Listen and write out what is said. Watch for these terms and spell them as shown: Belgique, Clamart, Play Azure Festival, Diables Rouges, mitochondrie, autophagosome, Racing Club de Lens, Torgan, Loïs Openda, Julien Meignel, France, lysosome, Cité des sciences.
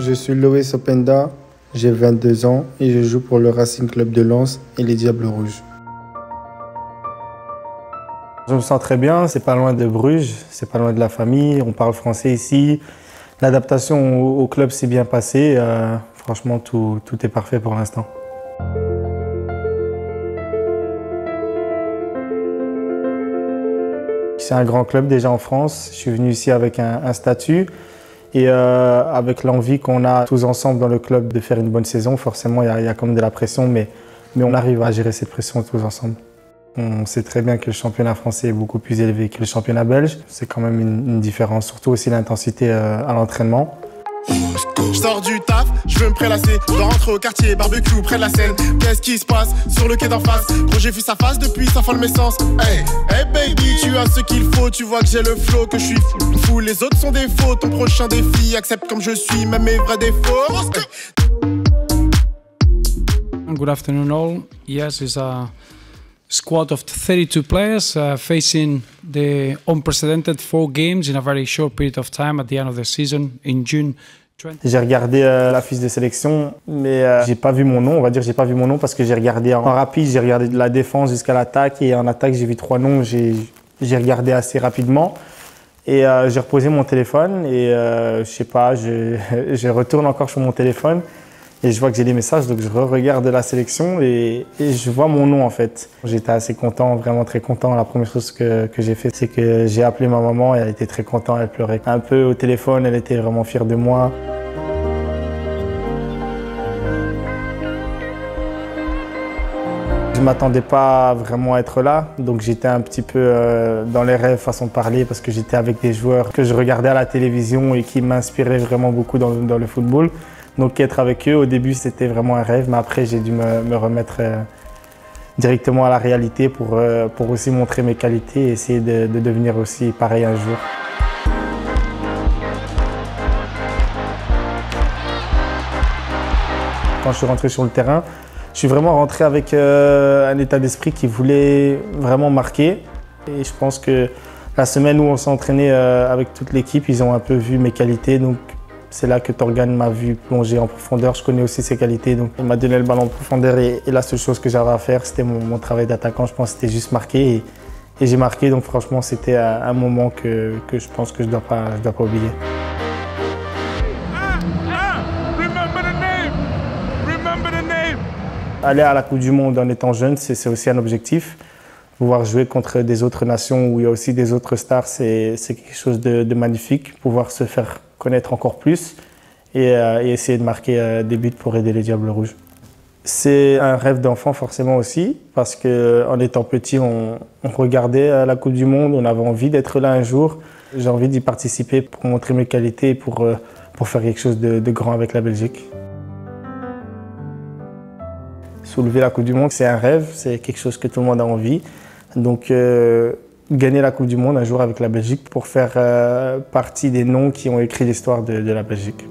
Je suis Loïs Openda, j'ai 22 ans et je joue pour le Racing Club de Lens et les Diables Rouges. Je me sens très bien, c'est pas loin de Bruges, c'est pas loin de la famille, on parle français ici. L'adaptation au club s'est bien passée, franchement tout est parfait pour l'instant. C'est un grand club déjà en France, je suis venu ici avec un statut et avec l'envie qu'on a tous ensemble dans le club de faire une bonne saison. Forcément il y a quand même de la pression, mais on arrive à gérer cette pression tous ensemble. On sait très bien que le championnat français est beaucoup plus élevé que le championnat belge. C'est quand même une différence, surtout aussi l'intensité à l'entraînement. Je sors du taf, je veux me prélasser. Je dois rentrer au quartier, barbecue près de la Seine. Qu'est-ce qui se passe sur le quai d'en face? Gros, j'ai vu sa face depuis, ça folle mes sens. Hey, hey baby, tu as ce qu'il faut. Tu vois que j'ai le flow, que je suis fou. Les autres sont des faux, ton prochain défi. Accepte comme je suis, même mes vrais défauts. Good afternoon all. Yes, it's a squad of 32 players facing the unprecedented 4 games in a very short period of time at the end of the season in June. J'ai regardé la fiche de sélection, mais j'ai pas vu mon nom, on va dire j'ai pas vu mon nom parce que j'ai regardé en rapide, j'ai regardé de la défense jusqu'à l'attaque et en attaque j'ai vu 3 noms, j'ai regardé assez rapidement et j'ai reposé mon téléphone et je sais pas, je retourne encore sur mon téléphone. Et je vois que j'ai des messages, donc je re-regarde la sélection et je vois mon nom en fait. J'étais assez content, vraiment très content. La première chose que j'ai fait, c'est que j'ai appelé ma maman et elle était très contente, elle pleurait un peu au téléphone, elle était vraiment fière de moi. Je ne m'attendais pas vraiment à être là, donc j'étais un petit peu dans les rêves façon de parler parce que j'étais avec des joueurs que je regardais à la télévision et qui m'inspiraient vraiment beaucoup dans le football. Donc être avec eux, au début c'était vraiment un rêve, mais après j'ai dû me remettre directement à la réalité pour aussi montrer mes qualités et essayer de devenir aussi pareil un jour. Quand je suis rentré sur le terrain, je suis vraiment rentré avec un état d'esprit qui voulait vraiment marquer. Et je pense que la semaine où on s'est entraîné avec toute l'équipe, ils ont un peu vu mes qualités. Donc c'est là que Torgan m'a vu plonger en profondeur. Je connais aussi ses qualités, donc il m'a donné le ballon en profondeur et la seule chose que j'avais à faire, c'était mon travail d'attaquant. Je pense que c'était juste marquer et j'ai marqué. Donc franchement, c'était un moment que je pense que je dois pas oublier. Aller à la Coupe du Monde en étant jeune, c'est aussi un objectif. Pouvoir jouer contre des autres nations où il y a aussi des autres stars, c'est quelque chose de magnifique. Pouvoir se faire connaître encore plus et essayer de marquer des buts pour aider les Diables Rouges. C'est un rêve d'enfant forcément aussi, parce qu'en étant petit, on regardait la Coupe du Monde, on avait envie d'être là un jour. J'ai envie d'y participer pour montrer mes qualités et pour faire quelque chose de grand avec la Belgique. Soulever la Coupe du Monde, c'est un rêve, c'est quelque chose que tout le monde a envie. Donc, gagner la Coupe du Monde un jour avec la Belgique pour faire partie des noms qui ont écrit l'histoire de la Belgique.